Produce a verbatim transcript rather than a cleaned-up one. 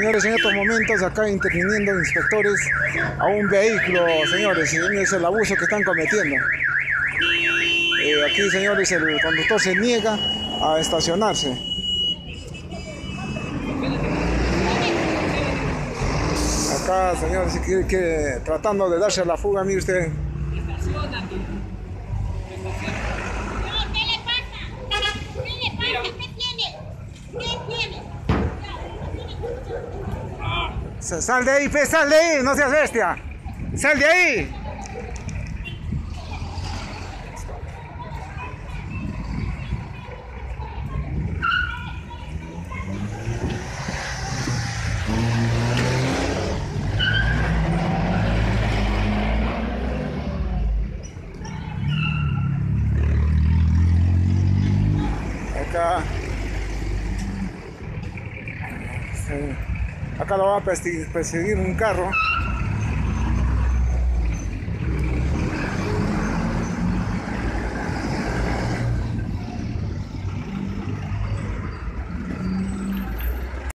Señores, en estos momentos acá interviniendo inspectores a un vehículo, señores, es el abuso que están cometiendo. Eh, aquí, señores, el conductor se niega a estacionarse. Acá, señores, que, que, tratando de darse la fuga, mire usted. Sal de ahí, fe, sal de ahí, no seas bestia. Sal de ahí. Acá. Sí. Acá lo va a perseguir un carro.